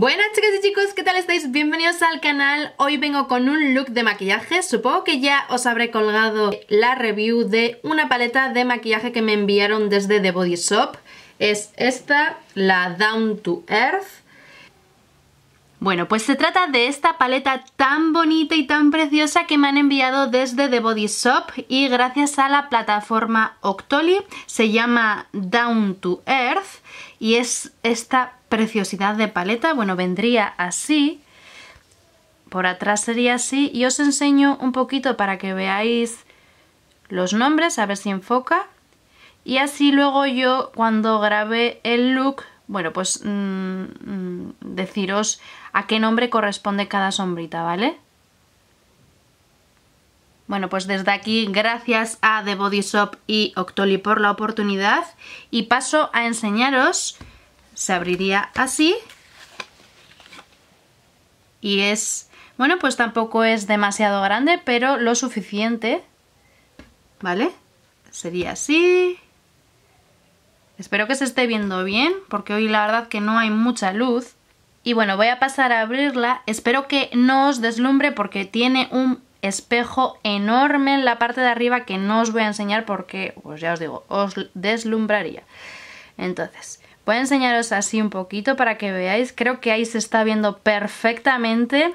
Buenas chicas y chicos, ¿qué tal estáis? Bienvenidos al canal. Hoy vengo con un look de maquillaje. Supongo que ya os habré colgado la review de una paleta de maquillaje que me enviaron desde The Body Shop. Es esta, la Down to Earth. Bueno, pues se trata de esta paleta tan bonita y tan preciosa que me han enviado desde The Body Shop y gracias a la plataforma Octoly. Se llama Down to Earth y es esta preciosidad de paleta. Bueno, vendría así, por atrás sería así, y os enseño un poquito para que veáis los nombres, a ver si enfoca, y así luego yo cuando grabé el look, bueno, pues deciros a qué nombre corresponde cada sombrita, ¿vale? Bueno, pues desde aquí, gracias a The Body Shop y Octoly por la oportunidad, y paso a enseñaros. Se abriría así y es, bueno, pues tampoco es demasiado grande, pero lo suficiente, ¿vale? Sería así. Espero que se esté viendo bien, porque hoy la verdad que no hay mucha luz. Y bueno, voy a pasar a abrirla. Espero que no os deslumbre porque tiene un espejo enorme en la parte de arriba que no os voy a enseñar porque, pues ya os digo, os deslumbraría. Entonces, voy a enseñaros así un poquito para que veáis. Creo que ahí se está viendo perfectamente.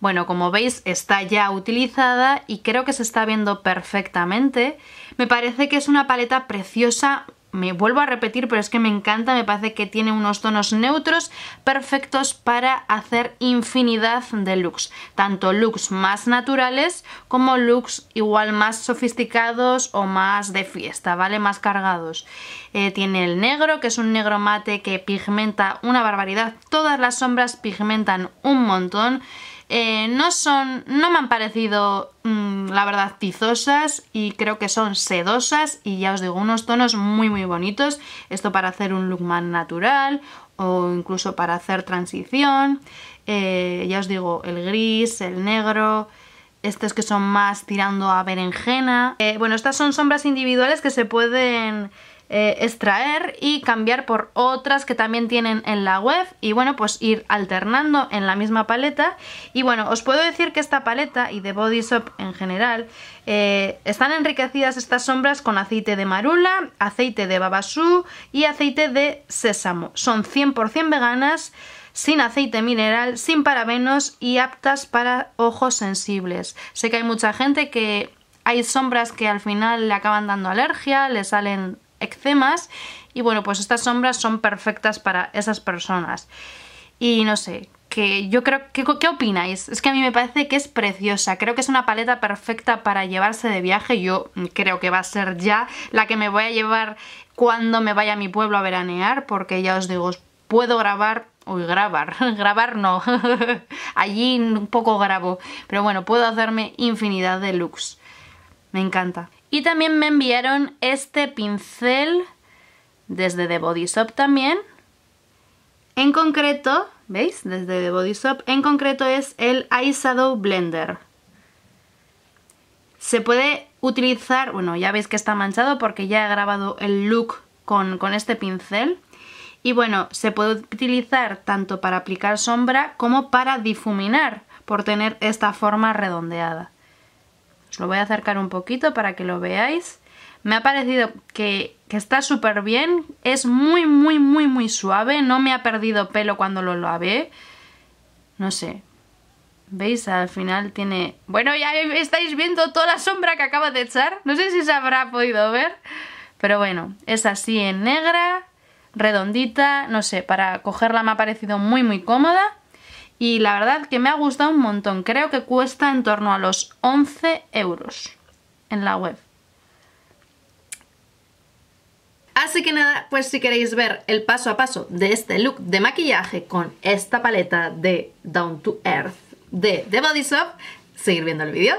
Bueno, como veis, está ya utilizada y creo que se está viendo perfectamente. Me parece que es una paleta preciosa. Me vuelvo a repetir, pero es que me encanta. Me parece que tiene unos tonos neutros perfectos para hacer infinidad de looks. Tanto looks más naturales como looks igual más sofisticados o más de fiesta, ¿vale? Más cargados. Tiene el negro, que es un negro mate que pigmenta una barbaridad. Todas las sombras pigmentan un montón. No me han parecido, la verdad, tizosas, y creo que son sedosas y ya os digo, unos tonos muy muy bonitos. Esto para hacer un look más natural o incluso para hacer transición. Ya os digo, el gris, el negro, estos que son más tirando a berenjena. Bueno, estas son sombras individuales que se pueden extraer y cambiar por otras que también tienen en la web, y bueno, pues ir alternando en la misma paleta. Y bueno, os puedo decir que esta paleta y The Body Shop en general están enriquecidas estas sombras con aceite de marula, aceite de babasú y aceite de sésamo. Son 100% veganas, sin aceite mineral, sin parabenos y aptas para ojos sensibles. Sé que hay mucha gente que hay sombras que al final le acaban dando alergia, le salen eczemas, y bueno, pues estas sombras son perfectas para esas personas. Y no sé, que yo creo que, ¿qué opináis? Es que a mí me parece que es preciosa. Creo que es una paleta perfecta para llevarse de viaje. Yo creo que va a ser ya la que me voy a llevar cuando me vaya a mi pueblo a veranear, porque ya os digo, puedo grabar. Uy, grabar no, allí un poco grabo, pero bueno, puedo hacerme infinidad de looks. Me encanta. Y también me enviaron este pincel desde The Body Shop también. En concreto, ¿veis? Desde The Body Shop. En concreto es el Eyeshadow Blender. Se puede utilizar, bueno, ya veis que está manchado porque ya he grabado el look con este pincel. Y bueno, se puede utilizar tanto para aplicar sombra como para difuminar, por tener esta forma redondeada. Os lo voy a acercar un poquito para que lo veáis. Me ha parecido que está súper bien. Es muy, muy, muy, muy suave. No me ha perdido pelo cuando lo lavé. No sé. ¿Veis? Al final tiene... Bueno, ya estáis viendo toda la sombra que acaba de echar. No sé si se habrá podido ver. Pero bueno, es así en negra, redondita. No sé, para cogerla me ha parecido muy, muy cómoda. Y la verdad que me ha gustado un montón. Creo que cuesta en torno a los 11 € en la web. Así que nada, pues si queréis ver el paso a paso de este look de maquillaje con esta paleta de Down to Earth de The Body Shop, seguid viendo el vídeo.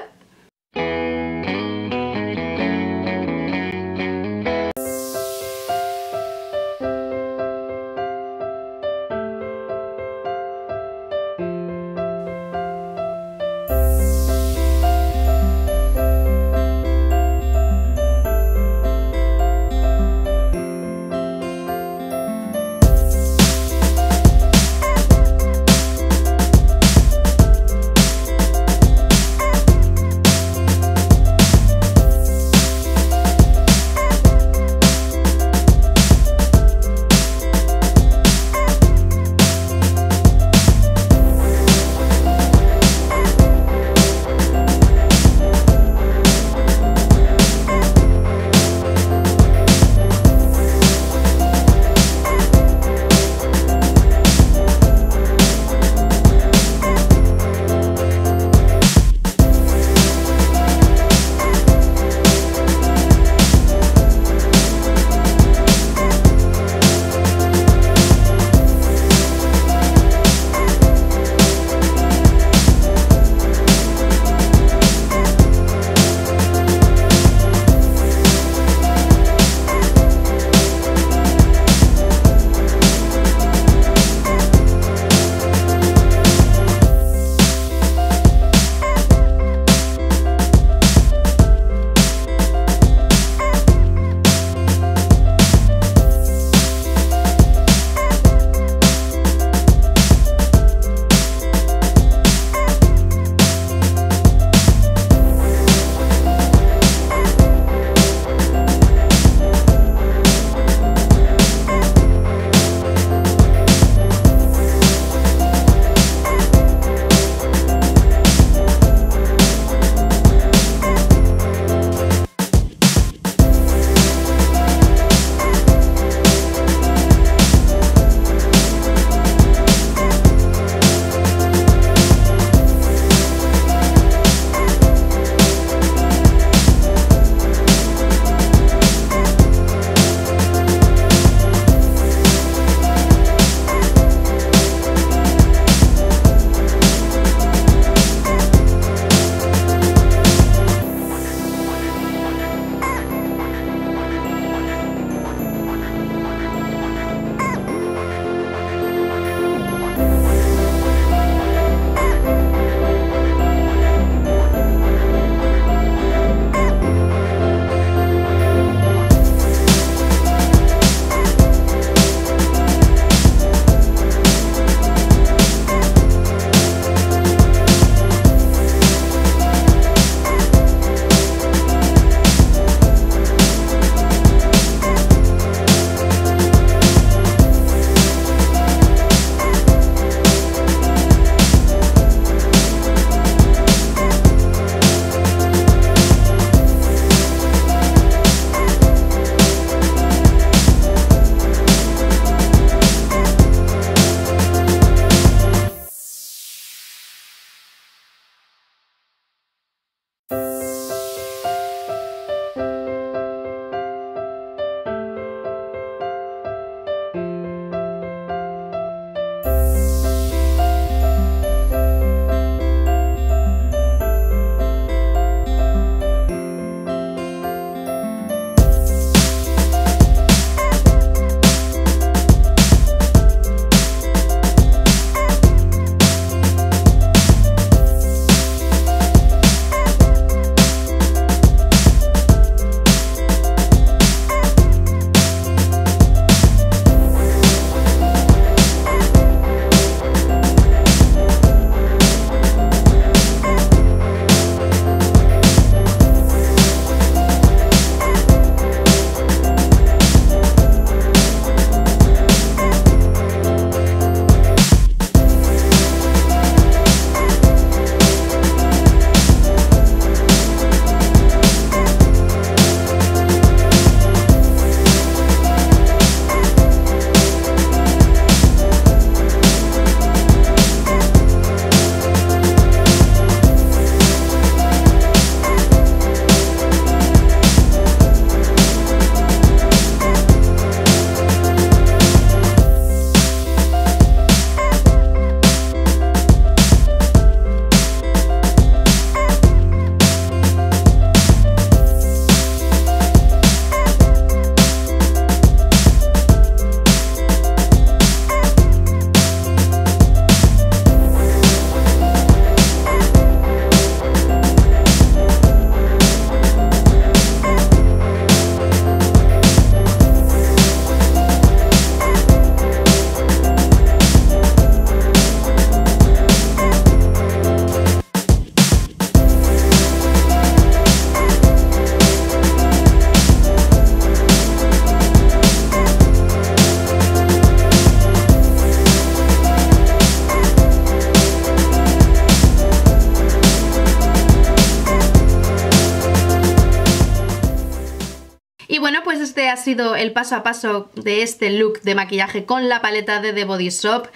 pues este ha sido el paso a paso de este look de maquillaje con la paleta de The Body Shop.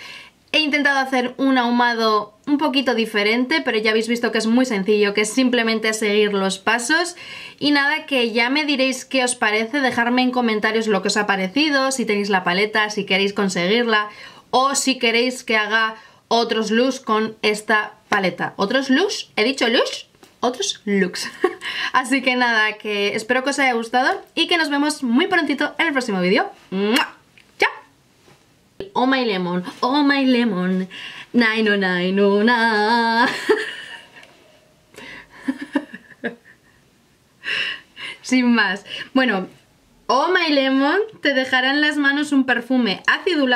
He intentado hacer un ahumado un poquito diferente, pero ya habéis visto que es muy sencillo, que es simplemente seguir los pasos. Y nada, que ya me diréis qué os parece, dejadme en comentarios lo que os ha parecido, si tenéis la paleta, si queréis conseguirla, o si queréis que haga otros looks con esta paleta. ¿Otros looks? ¿He dicho looks? Otros looks. Así que nada, que espero que os haya gustado y que nos vemos muy prontito en el próximo vídeo. ¡Mua! Oh my lemon, nine oh nine oh nine. Sin más. Bueno, oh my lemon, te dejará en las manos un perfume acidulado.